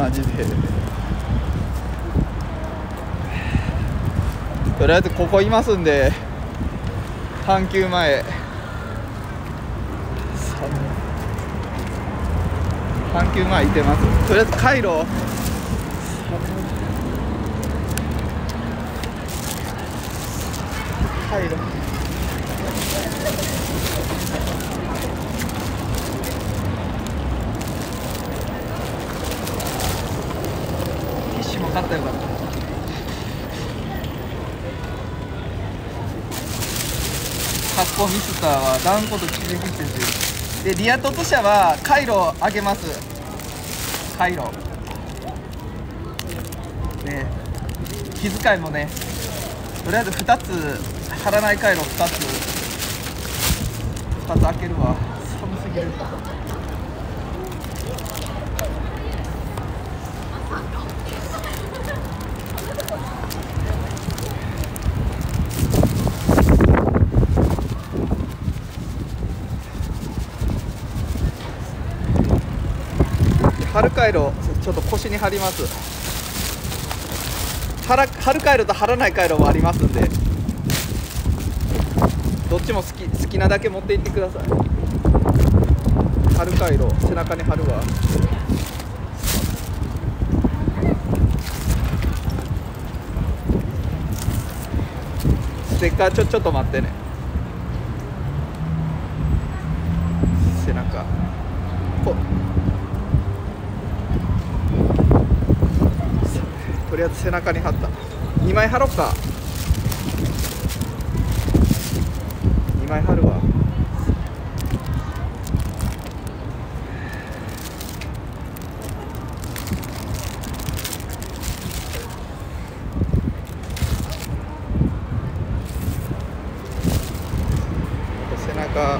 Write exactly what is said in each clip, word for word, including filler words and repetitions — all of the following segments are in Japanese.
マジで。とりあえずここいますんで、阪急前、阪急前いてます。とりあえず回路回路ティッシュも買ったよかった。カッコミスターは断固と切り切ってるで、リアトップ車は回路を上げます。回路ね、気遣いもね、とりあえずふたつ張らない回路ふたつ、ふたつ開けるわ。寒すぎる。張る回路ちょっと腰に張ります。張ら、張る回路と張らない回路もありますんで。どっちも好き、好きなだけ持って行ってください。貼る回路、背中に貼るわ。ステッカーちょちょっと待ってね。背中。こう。とりあえず背中に貼った。にまい貼ろっか。にまい貼るわ。背中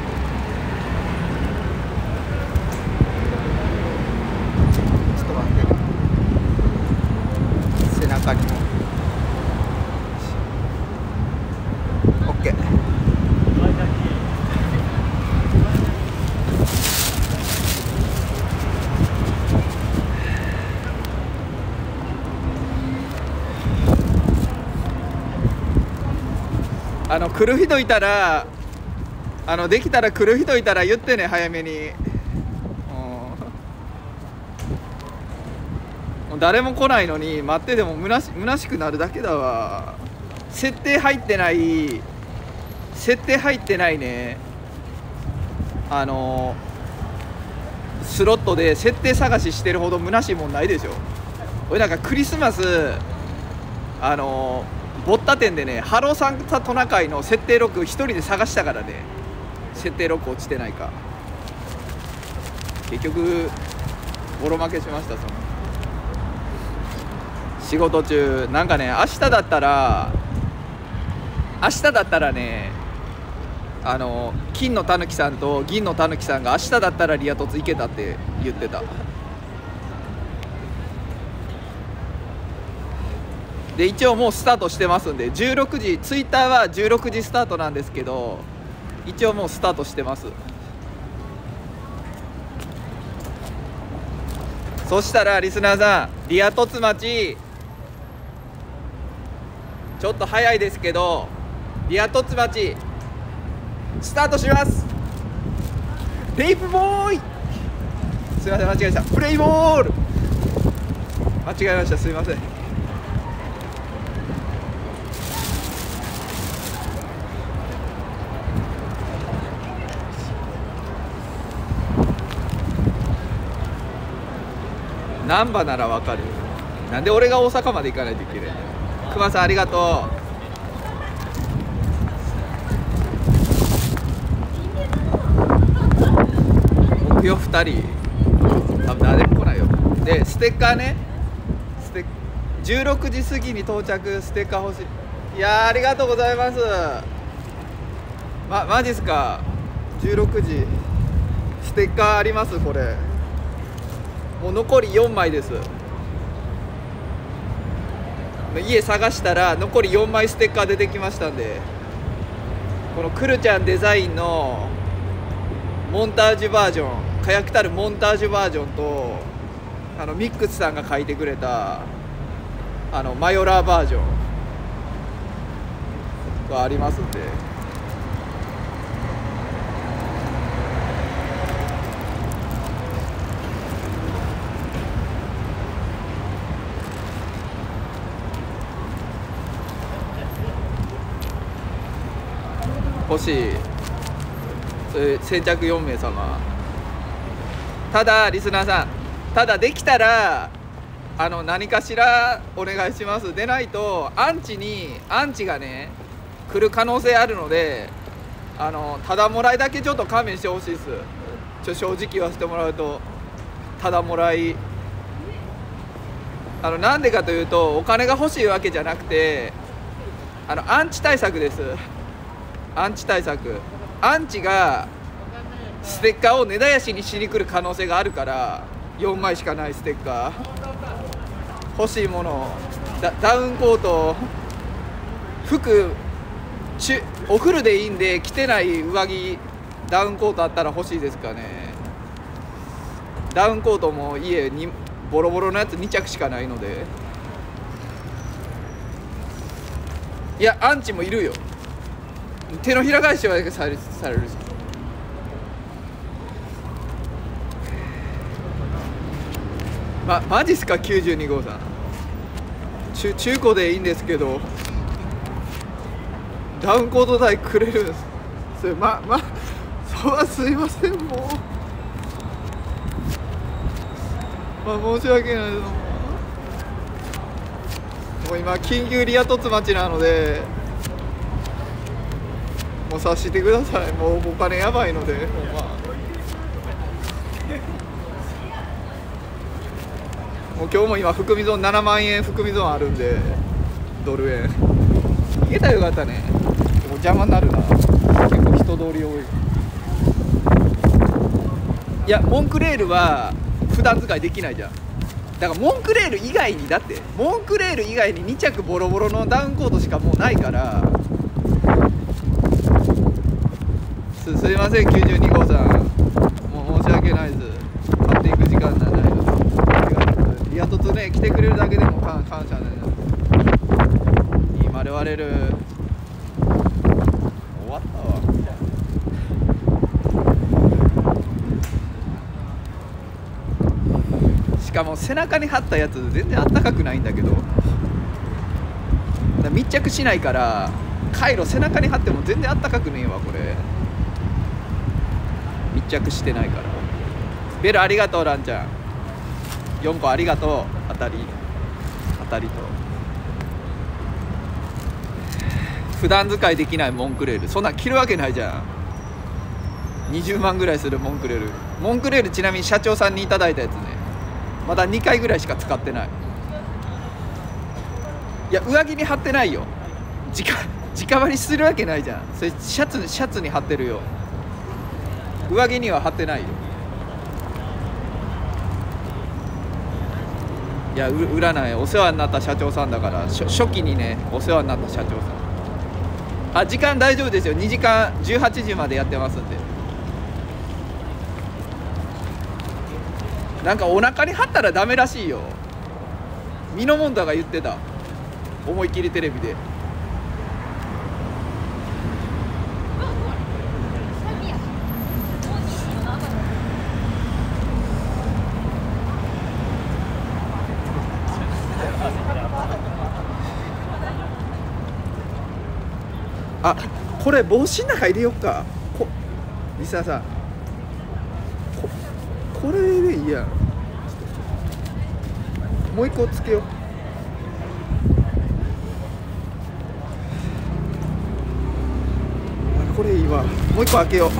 ちょっと待ってね。背中にも OK。あの来る人いたら、あのできたら来る人いたら言ってね、早めに。もう誰も来ないのに待っててもむなし、むなしくなるだけだわ。設定入ってない、設定入ってないね。あのスロットで設定探ししてるほどむなしいもんないでしょ。俺なんかクリスマスあのボッタ店でね、ハローサンタトナカイの設定ロック一人で探したからね。設定ロック落ちてないか。結局ボロ負けしました。その仕事中なんかね、明日だったら明日だったらね、あの金のたぬきさんと銀のたぬきさんが明日だったらリア凸行けたって言ってた。で一応もうスタートしてますんで、じゅうろくじ、ツイッターはじゅうろくじスタートなんですけど、一応もうスタートしてます。そしたらリスナーさん、リア凸町ちょっと早いですけど、リア凸町スタートします。テープボーイ、すいません間違えました。プレイボール間違えました、すいません。難波ならわかる。なんで俺が大阪まで行かないといけないんだよ。熊さんありがとう。僕よふたり、多分誰も来ないよ。でステッカーね、ステじゅうろくじ過ぎに到着、ステッカー欲しい。いやーありがとうございます。まマジっすか。じゅうろくじステッカーあります。これもう残りよんまいです。家探したら残りよんまいステッカー出てきましたんで、このくるちゃんデザインのモンタージュバージョン、火薬たるモンタージュバージョンと、あのミックスさんが書いてくれたあのマヨラーバージョンがありますんで、欲しい先着よん名様。ただリスナーさん、ただできたらあの何かしらお願いします。でないとアンチにアンチがね来る可能性あるので、あのただもらいだけちょっと勘弁してほしいです。ちょ正直言わせてもらうと、ただもらい、あのなんでかというとお金が欲しいわけじゃなくて、あのアンチ対策です。アンチ対策、アンチがステッカーを根絶やしにしに来る可能性があるから、よんまいしかないステッカー、欲しいもの、ダ、ダウンコート、服、お風呂でいいんで着てない上着、ダウンコートあったら欲しいですかね。ダウンコートも家にボロボロのやつにちゃくしかないので。いやアンチもいるよ、手のひら返しはされるし。ま、マジっすかきゅうじゅうにごうさん、中、中古でいいんですけどダウンコート代くれるんです。それままそはすいません、もう、まあ、申し訳ないです。もう今緊急リア凸待ちなので、もう察してください。もうお金やばいので、ほんまもう今日も今含み損ななまんえん含み損あるんで、ドル円逃げたらよかったね。でも邪魔になるな、結構人通り多い。いやモンクレールは普段使いできないじゃん。だからモンクレール以外に、だってモンクレール以外ににちゃくボロボロのダウンコートしかもうないから、す, すいませんきゅうじゅうにごうさん、もう申し訳ないです。買っていく時間じゃないです。リア凸ね来てくれるだけでも感謝ね。いい丸割れる、終わったわ。しかも背中に貼ったやつ全然あったかくないんだけど、密着しないからカイロ背中に貼っても全然あったかくねえわ。これ着してないから。ベルありがとう、ランちゃんよんこありがとう。当たり当たりと普段使いできないモンクレール、そんなん着るわけないじゃん。にじゅうまんぐらいするモンクレール。モンクレールちなみに社長さんにいただいたやつね、まだにかいぐらいしか使ってない。いや上着に貼ってないよ、直直貼りするわけないじゃん。それシャツシャツに貼ってるよ、上着には貼ってないよ。いや、占いお世話になった社長さんだから、初期にねお世話になった社長さん。あ、時間大丈夫ですよ、にじかんじゅうはちじまでやってますんで。なんかお腹に貼ったらダメらしいよ、ミノモンタが言ってた、思いっきりテレビで。あ、これ帽子の中入れよっか。こリサさん こ, これでいいやん、もう一個つけよう。あ、これいいわ、もう一個開けよう。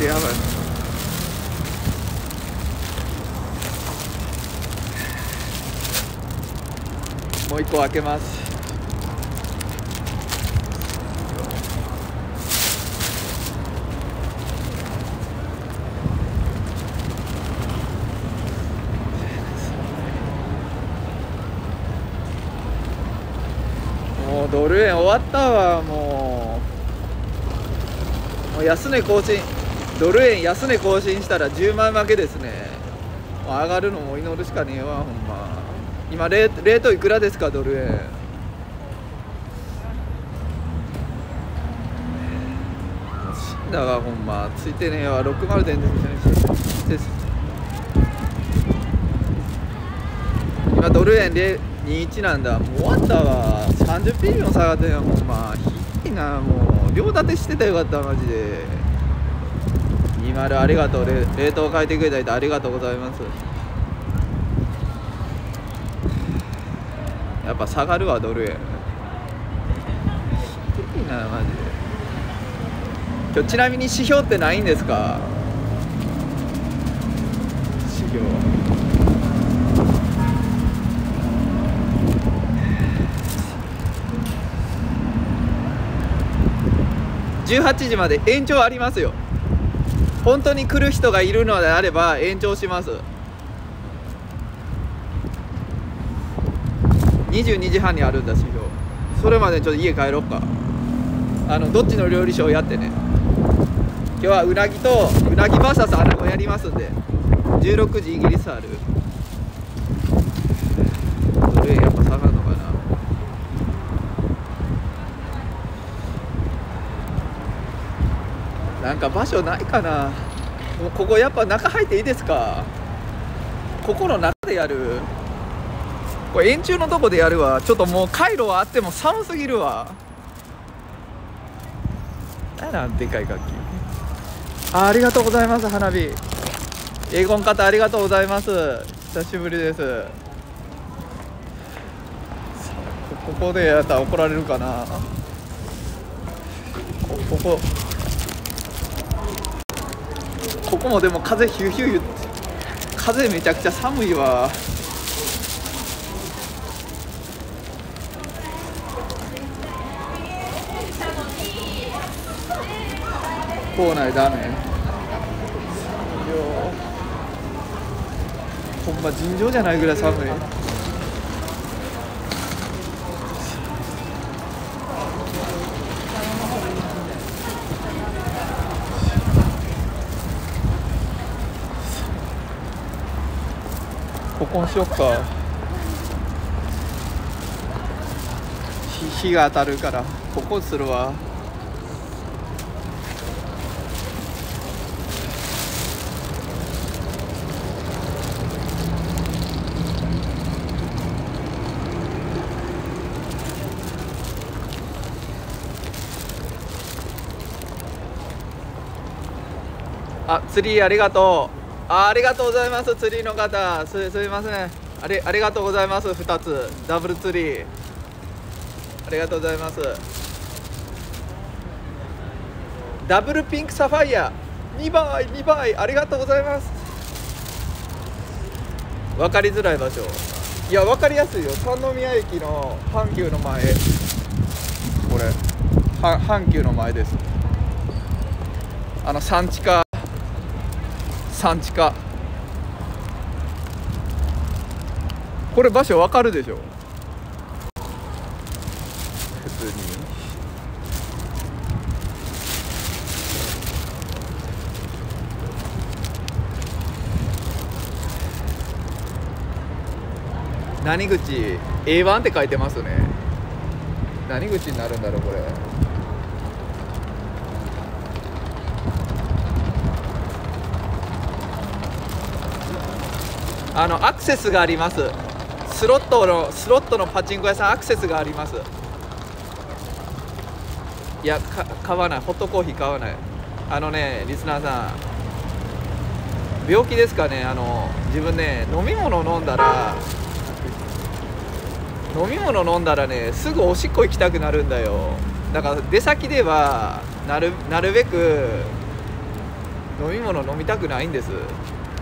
で、やばい、もう一個開けます。ドル円終わったわ。もうもう安値更新、ドル円安値更新したらじゅうまい負けですね。上がるのも祈るしかねえわ、ほんま。今レートいくらですか、ドル円。死んだわ、ほんま。ついてねえわ、ろくじゅうてんです。今ドル円でにじゅういちなんだ。もう終わったわ。さんじゅうピービーも下がってんよ、ほんま。ひいな、もう。両立てしてたよかった、マジで。にじゅうありがとう、冷凍変えてくれた人ありがとうございます。やっぱ下がるわ、ドル円。ひどいな、マジで。今日ちなみに指標ってないんですか？指標じゅうはちじまで延長ありますよ。本当に来る人がいるのであれば延長します。にじゅうにじはんにあるんだ、指標。それまでちょっと家帰ろっか。あのどっちの料理ショーやってね。今日はうなぎとうなぎ ブイエス 穴子やりますんで、じゅうろくじイギリスある。どれやっぱ下がるのかな。なんか場所ないかな。もうここやっぱ中入っていいですか？ここの中でやる。これ円柱のとこでやるわ。ちょっともう回路はあっても寒すぎるわ。なんでかい楽器。あ、ありがとうございます。花火英語の方ありがとうございます。久しぶりです。ここでやったら怒られるかな。こここここもでも風ヒューヒュー言って、風めちゃくちゃ寒いわ。校内ダメほんま、尋常じゃないぐらい寒い。ここにしよっか。火が当たるからここするわ。あ、釣りありがとう。あ, ありがとうございます。釣りの方、す、すみません。あれ、ありがとうございます。二つ、ダブル釣り。ありがとうございます。ダブルピンクサファイア。二倍、二倍、ありがとうございます。わかりづらい場所。いや、わかりやすいよ。三宮駅の阪急の前。これ。は、阪急の前です。あの産地か。産地か。これ場所わかるでしょ普通に。何口 エーワン って書いてますね。何口になるんだろうこれ。あのアクセスがあります。スロットのスロットのパチンコ屋さんアクセスがあります。いやか買わない。ホットコーヒー買わない。あのねリスナーさん、病気ですかね。あの自分ね、飲み物飲んだら飲み物飲んだらねすぐおしっこ行きたくなるんだよ。だから出先ではなるなるべく飲み物飲みたくないんです。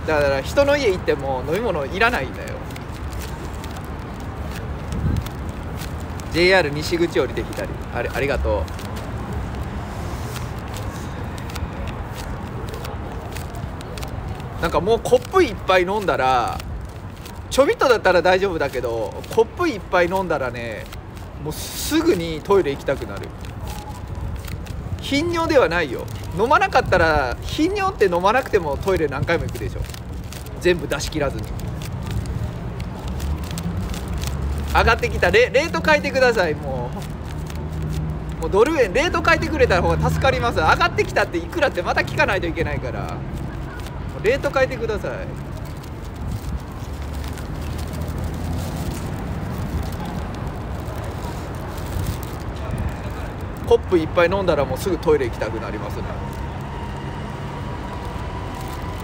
だから人の家行っても飲み物いらないんだよ。 ジェイアール 西口降りてきたり、あれありがとう。なんかもうコップ一杯飲んだら、ちょびっとだったら大丈夫だけどコップ一杯飲んだらねもうすぐにトイレ行きたくなる。頻尿ではないよ。飲まなかったら、頻尿って飲まなくてもトイレ何回も行くでしょ、全部出し切らずに。上がってきた。レート変えてください。もうもうドル円レート変えてくれた方が助かります。上がってきたっていくらってまた聞かないといけないから、レート変えてください。コップいっぱい飲んだらもうすぐトイレ行きたくなりますね。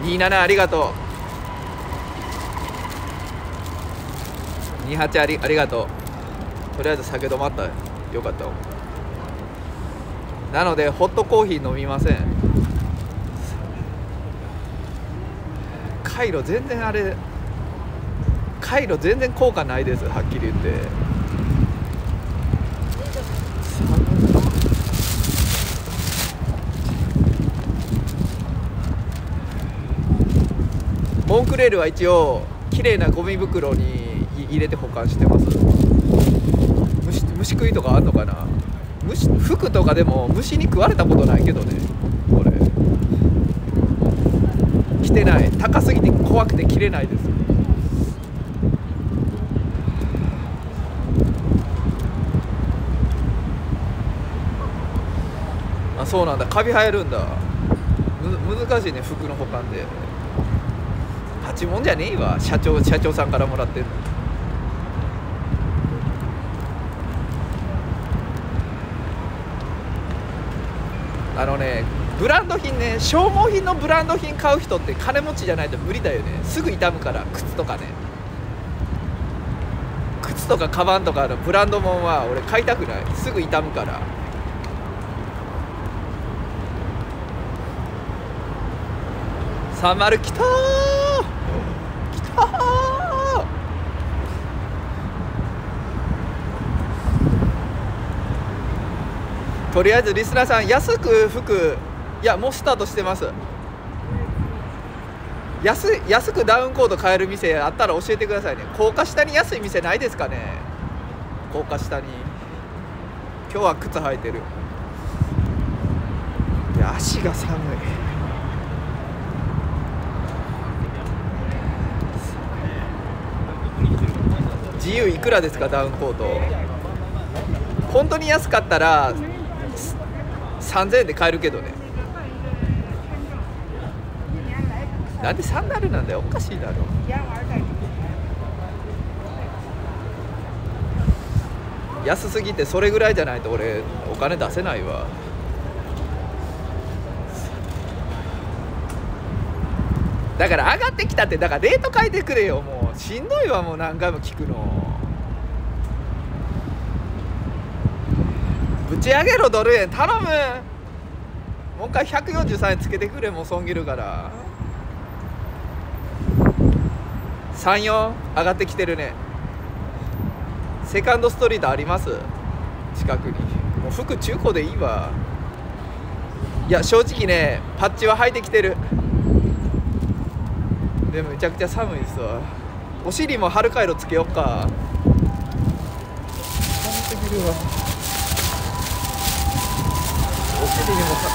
にじゅうななありがとう。にじゅうはちあ り, ありがとう。とりあえず酒止まった。よかった。なのでホットコーヒー飲みません。カイロ全然あれ、カイロ全然効果ないです。はっきり言って。モンクレールは一応綺麗なゴミ袋に入れて保管してます。虫、虫食いとかあんのかな。虫服とかでも虫に食われたことないけどね。これ着てない。高すぎて怖くて着れないです。あ、そうなんだ。カビ生えるんだ。む難しいね、服の保管で。自分じゃねえわ、社長社長さんからもらってる。あのね、ブランド品ね、消耗品のブランド品買う人って金持ちじゃないと無理だよね。すぐ傷むから。靴とかね、靴とかカバンとかのブランドもんは俺買いたくない、すぐ傷むから。さんじゅうきたー、とりあえずリスナーさん、安く服、いやもうスタートしてます。安、安くダウンコート買える店あったら教えてくださいね。高架下に安い店ないですかね。高架下に。今日は靴履いてる。いや足が寒い。自由いくらですか、ダウンコート。本当に安かったらさんぜんえんで買えるけどね。なんでサンダルなんだよ、おかしいだろ。安すぎてそれぐらいじゃないと俺お金出せないわ。だから上がってきたって、だからレート変えてくれよ。もうしんどいわ、もう何回も聞くの。ぶち上げろドル円、頼む。もう一回ひゃくよんじゅうさんえんつけてくれ、もう損切るから。さんじゅうよん上がってきてるね。セカンドストリートあります、近くに。もう服中古でいいわ。いや正直ね、パッチは履いてきてる。でもめちゃくちゃ寒いですわ。お尻も春回路つけよっか。寒すぎるわ。お尻にもさ、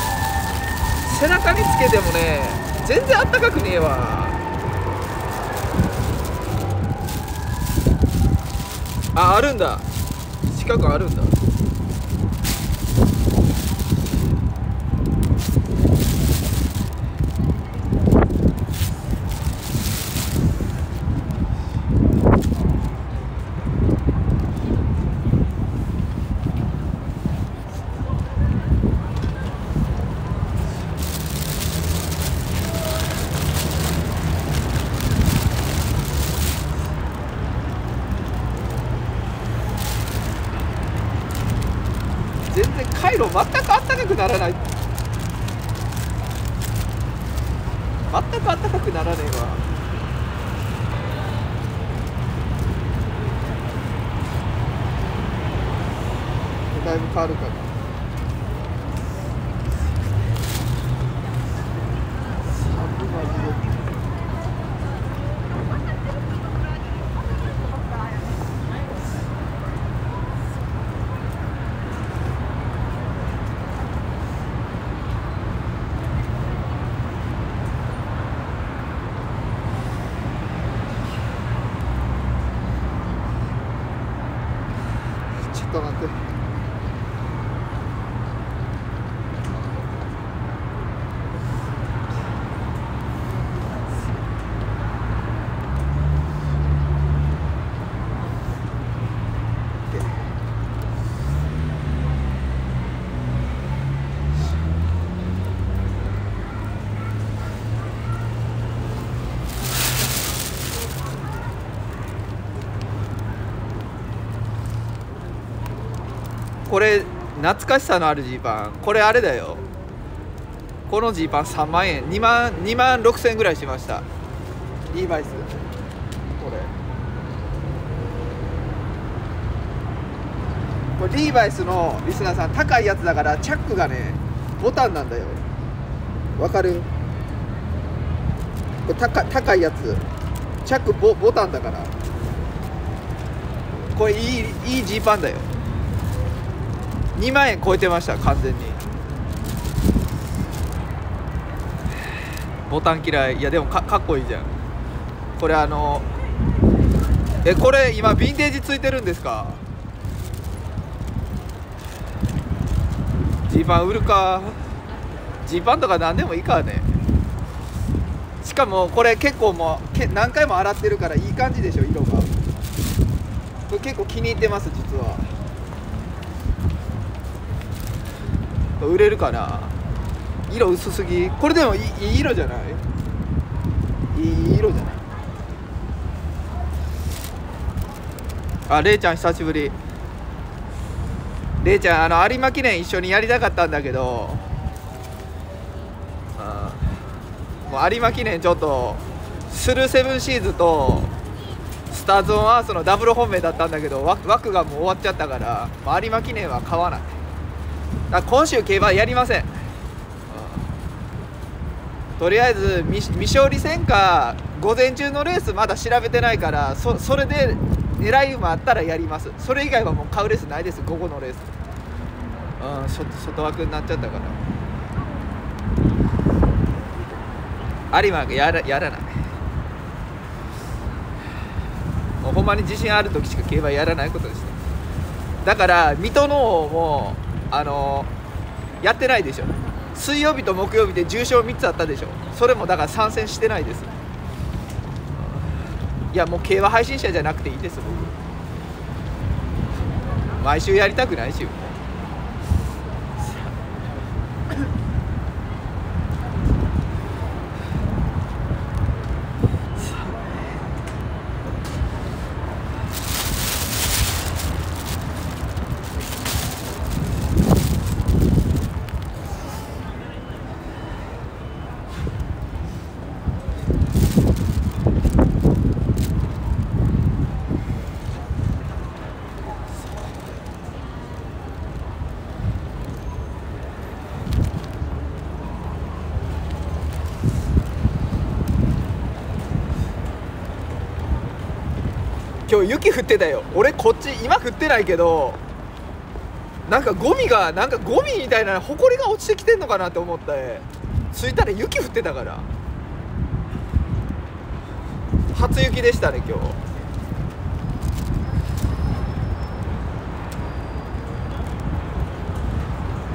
背中につけてもね、全然あったかくねえわ。あ、あるんだ。近くあるんだ。全くあったかくならない。全くあったかくならねえわ。だいぶ変わるかな。ったなんて。これ懐かしさのあるジーパン、これあれだよ、このジーパンさんまんえん、にまん、にまんろくせんえんぐらいしました、リーバイス。これこれリーバイスのリスナーさん、高いやつだからチャックがねボタンなんだよ、わかる？これ 高, 高いやつチャック ボ, ボタンだから、これいいいいジーパンだよ。にまんえん超えてました、完全に。ボタン嫌い。いやでも か, かっこいいじゃんこれ。あのえこれ今ヴィンテージついてるんですか？ジーパン売るか。ジーパンとか何でもいいからね。しかもこれ結構もうけ何回も洗ってるからいい感じでしょ、色が。これ結構気に入ってます実は。売れるかな。色薄すぎ。これでもい い, いい色じゃない？いい色じゃない？あ、れいちゃん久しぶり。れいちゃん、あの有馬記念一緒にやりたかったんだけど、あもう有馬記念ちょっとスルーセブンシーズとスターズオンアースのダブル本命だったんだけど、枠がもう終わっちゃったから、まあ、有馬記念は買わない。今週競馬やりません。とりあえず未勝利戦か午前中のレースまだ調べてないから、 そ, それで狙い馬あったらやります。それ以外はもう買うレースないです、午後のレース。うん、外, 外枠になっちゃったから有馬がやらやらない。もうほんまに自信ある時しか競馬やらないことですね。だから水戸の方もあのやってないでしょ。水曜日と木曜日で重賞みっつあったでしょ。それもだから参戦してないです。いやもう競馬配信者じゃなくていいです、僕。毎週やりたくないし。今日雪降ってたよ。俺こっち今降ってないけど、なんかゴミがなんかゴミみたいなほこりが落ちてきてんのかなって思って、着いたら雪降ってたから。初雪でしたね今日。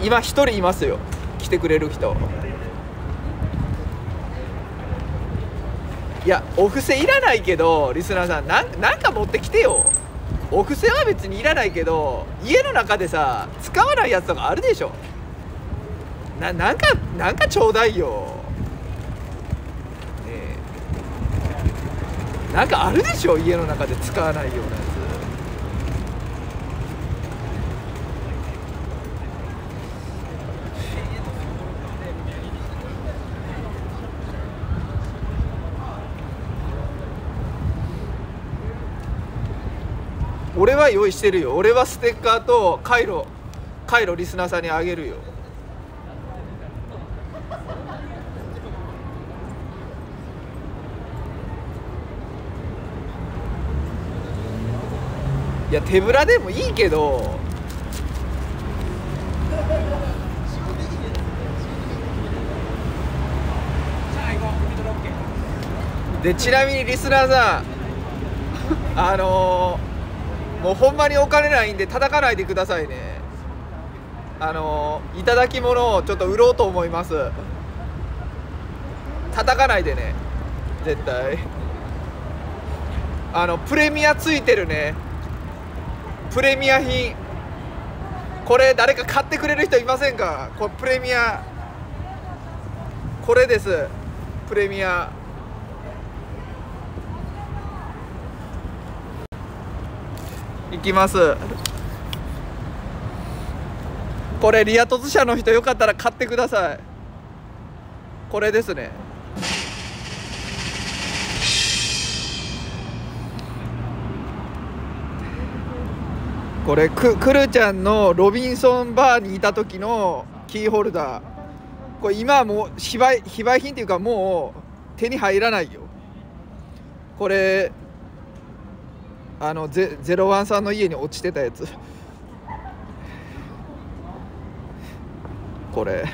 今一人いますよ、来てくれる人。いやお布施いらないけど、リスナーさん な, なんか持ってきてよ。お布施は別にいらないけど、家の中でさ使わないやつとかあるでしょ。 な, なんかなんかちょうだいよ、ねえ、なんかあるでしょ、家の中で使わないようなやつ。俺は用意してるよ。俺はステッカーとカイロ、カイロリスナーさんにあげるよ。いや手ぶらでもいいけど、でちなみにリスナーさんあのーもうほんまにお金ないんで叩かないでくださいね。あのー、いただき物をちょっと売ろうと思います。叩かないでね、絶対。あのプレミアついてるね、プレミア品、これ誰か買ってくれる人いませんか。これプレミア、これです、プレミア。いきます。これリア凸社の人よかったら買ってください。これですね。これくくるちゃんのロビンソンバーにいた時のキーホルダー。これ今はもう非売非売品っていうかもう手に入らないよ。これ。あのゼロワンさんの家に落ちてたやつ。これ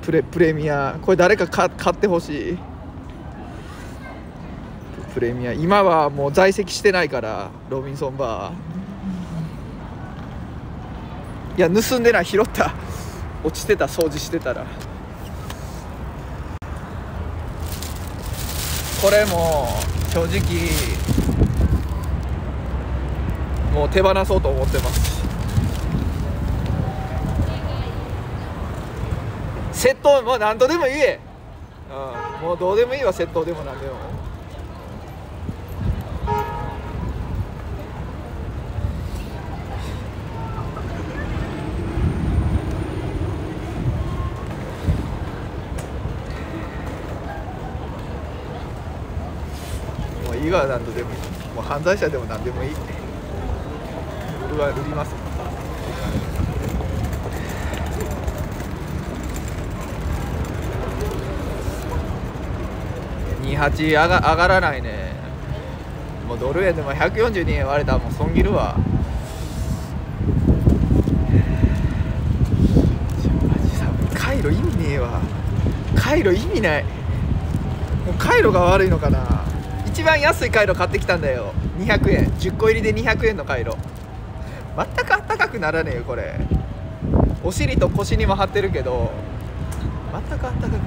プレプレミア、これ誰か買ってほしい。プレミア今はもう在籍してないから、ロビンソンバー。いや盗んでない、拾った、落ちてた、掃除してたら。これも正直もう手放そうと思ってます。窃盗、もう何とでも言え、うん、もうどうでもいいわ、窃盗でも何でも。もういいわ、何とでもいい、もう犯罪者でも何でもいい。は売ります。にじゅうはち上が、上がらないね。もうドル円でもひゃくよんじゅうにえん割れたらもう損切るわ。マジさ、カイロ意味ねえわ、カイロ意味ない。もうカイロが悪いのかな。一番安いカイロ買ってきたんだよ、にひゃくえん、じゅっこ入りでにひゃくえんのカイロ。全くあったかくならねえよ、これ。お尻と腰にも張ってるけど全くあったかく、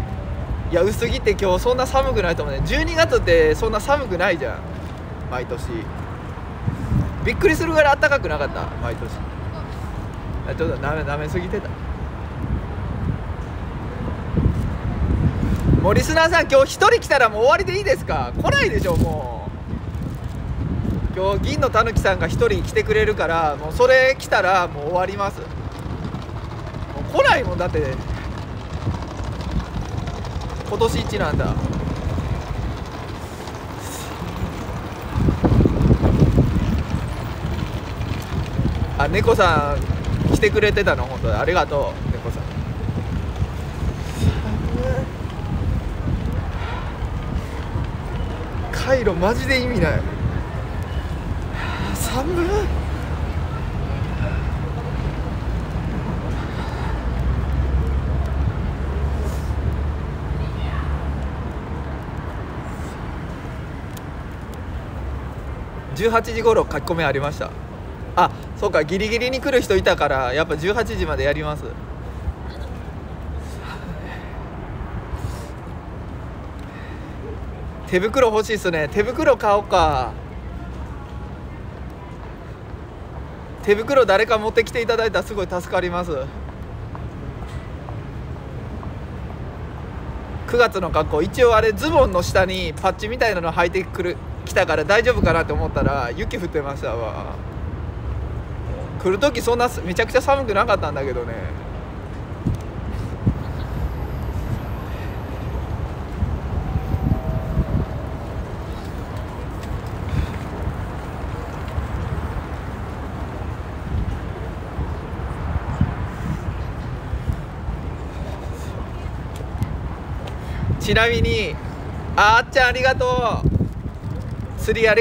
いや薄着って今日そんな寒くないと思うね。じゅうにがつってそんな寒くないじゃん、毎年。びっくりするぐらいあったかくなかった、毎年。ちょっとなめなめすぎてた。もうリスナーさん、今日ひとり来たらもう終わりでいいですか。来ないでしょ、もう。今日銀のたぬきさんがひとり来てくれるから、もうそれ来たらもう終わります。もう来ないもんだって、今年一なんだ。あ、猫さん来てくれてたの、本当にありがとう、猫さん。カイロマジで意味ない。寒い。じゅうはちじ頃書き込みありました。あ、そうか、ギリギリに来る人いたから、やっぱじゅうはちじまでやります。手袋欲しいっすね、手袋買おうか。手袋誰か持ってきていただいたらすごい助かります。くがつの格好、一応あれズボンの下にパッチみたいなの履いてくるきたから大丈夫かなと思ったら雪降ってましたわ。来る時そんなめちゃくちゃ寒くなかったんだけどね。ちなみに、あーっちゃんありがとう。釣りありがとう。